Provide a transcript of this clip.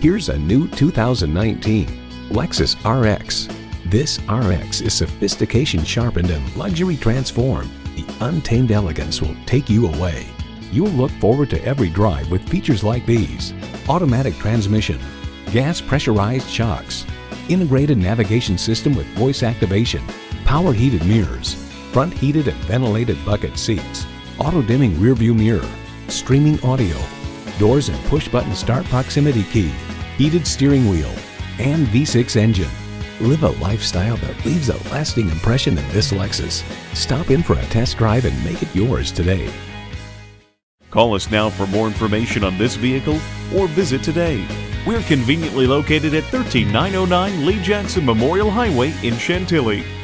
Here's a new 2019 Lexus RX. This RX is sophistication sharpened and luxury transformed. The untamed elegance will take you away. You'll look forward to every drive with features like these: automatic transmission, gas pressurized shocks, integrated navigation system with voice activation, power heated mirrors, front heated and ventilated bucket seats, auto dimming rearview mirror, streaming audio, doors and push button start proximity key, heated steering wheel, and V6 engine. Live a lifestyle that leaves a lasting impression in this Lexus. Stop in for a test drive and make it yours today. Call us now for more information on this vehicle or visit today. We're conveniently located at 13909 Lee Jackson Memorial Highway in Chantilly.